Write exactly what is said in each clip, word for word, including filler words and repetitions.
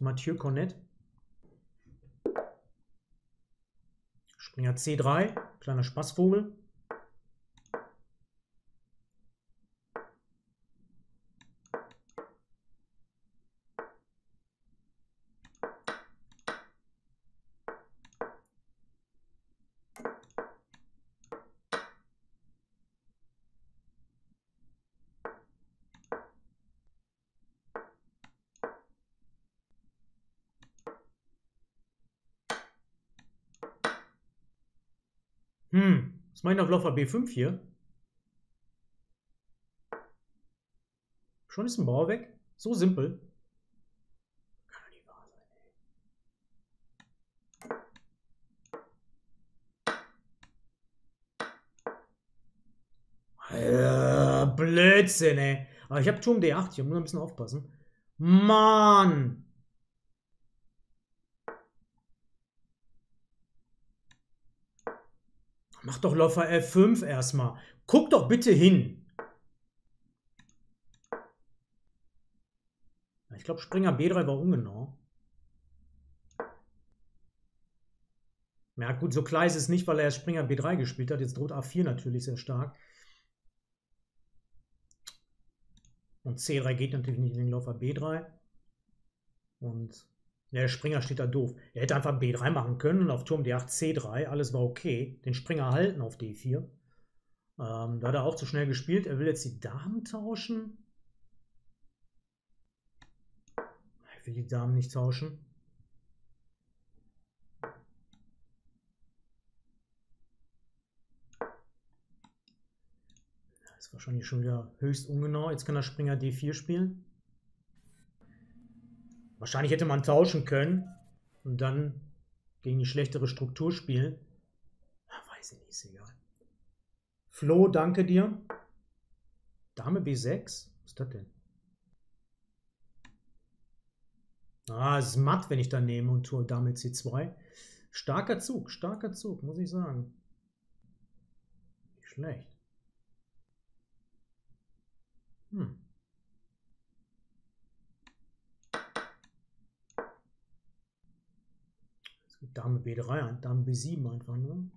Matthieu Cornette. Springer C drei, kleiner Spaßvogel. Hm, was meint auf Laufer B fünf hier? Schon ist ein Bauer weg? So simpel. Kann doch nicht wahr sein, ey. Alter, Blödsinn, ey. Aber ich habe Turm D acht hier, muss ein bisschen aufpassen. Mann! Mach doch Laufer F fünf erstmal. Guck doch bitte hin. Ich glaube, Springer B drei war ungenau. Ja gut, so klar ist es nicht, weil er Springer B drei gespielt hat. Jetzt droht A vier natürlich sehr stark. Und C drei geht natürlich nicht wegen Laufer B drei. Und ja, der Springer steht da doof. Er hätte einfach B drei machen können und auf Turm D acht C drei. Alles war okay. Den Springer halten auf D vier. Ähm, da hat er auch zu schnell gespielt. Er will jetzt die Damen tauschen. Ich will die Damen nicht tauschen. Das ist wahrscheinlich schon wieder höchst ungenau. Jetzt kann der Springer D vier spielen. Wahrscheinlich hätte man tauschen können und dann gegen die schlechtere Struktur spielen. Ach, weiß ich nicht, ist egal. Flo, danke dir. Dame B sechs? Was ist das denn? Ah, es ist matt, wenn ich da nehme und tue Dame C zwei. Starker Zug, starker Zug, muss ich sagen. Nicht schlecht. Hm. Dame B drei an, Dame B sieben einfach nur.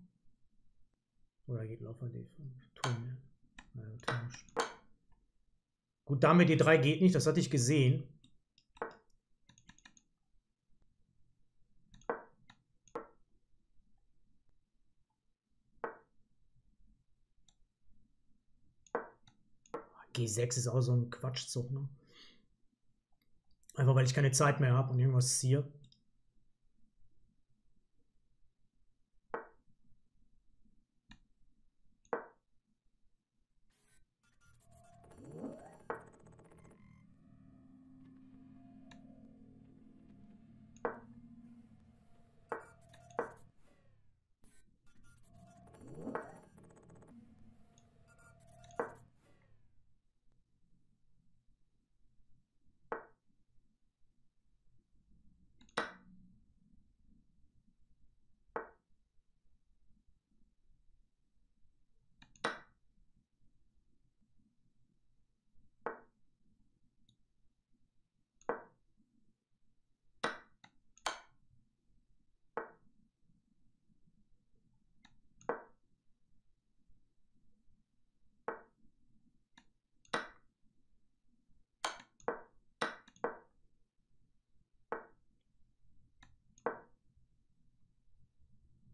Oder geht Laufer D fünf? Turm. Ja, gut, Dame D drei geht nicht, das hatte ich gesehen. G sechs ist auch so ein Quatschzug, ne? Einfach weil ich keine Zeit mehr habe und irgendwas ziehe.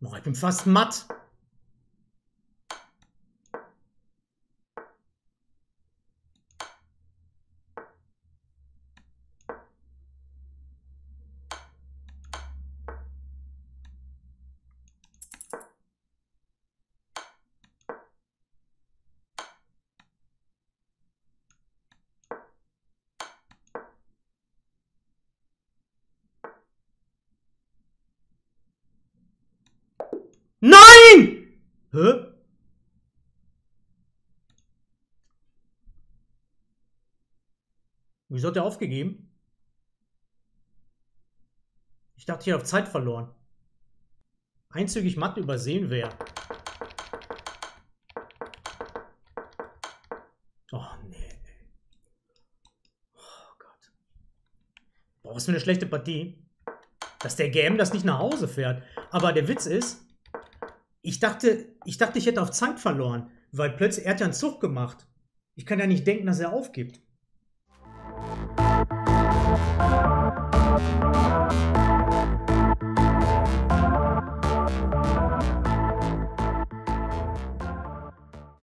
Oh, ich bin fast matt. Nein! Hä? Wieso hat er aufgegeben? Ich dachte, ich habe Zeit verloren. Einzügig matt übersehen wäre. Oh, nee. Oh Gott. Boah, für eine schlechte Partie, dass der Game das nicht nach Hause fährt. Aber der Witz ist, ich dachte, ich dachte, ich hätte auf Zank verloren, weil plötzlich, er hat ja einen Zug gemacht. Ich kann ja nicht denken, dass er aufgibt.